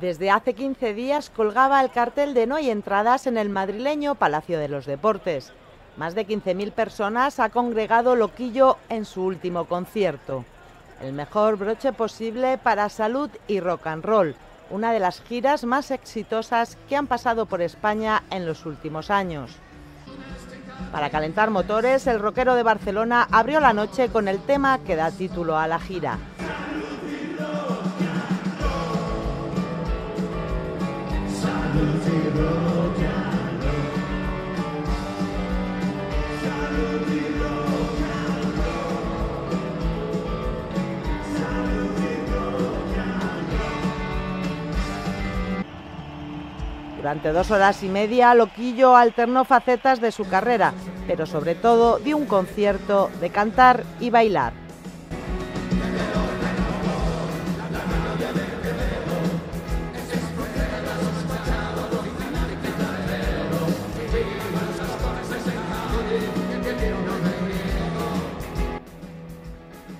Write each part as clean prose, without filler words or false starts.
Desde hace 15 días colgaba el cartel de no hay entradas en el madrileño Palacio de los Deportes. Más de 15.000 personas ha congregado Loquillo en su último concierto. El mejor broche posible para Salud y Rock and Roll, una de las giras más exitosas que han pasado por España en los últimos años. Para calentar motores, el rockero de Barcelona abrió la noche con el tema que da título a la gira. Salud y rock and roll. Salud y rock and roll. Salud y rock and roll. Durante 2 horas y media, Loquillo alternó facetas de su carrera, pero sobre todo dio un concierto de cantar y bailar.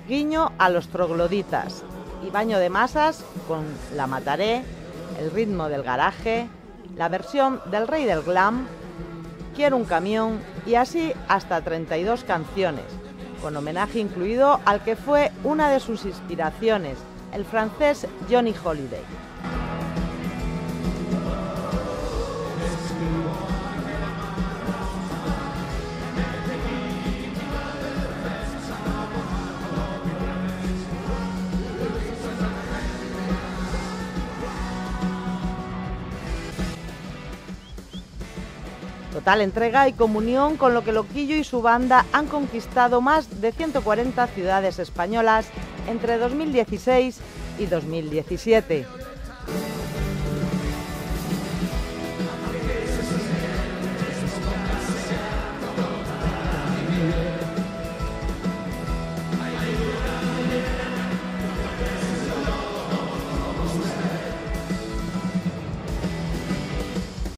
Guiño a los trogloditas y baño de masas con La Mataré, el ritmo del garaje, la versión del Rey del Glam, Quiero un camión y así hasta 32 canciones, con homenaje incluido al que fue una de sus inspiraciones, el francés Johnny Hallyday. Total entrega y comunión con lo que Loquillo y su banda han conquistado más de 140 ciudades españolas entre 2016 y 2017.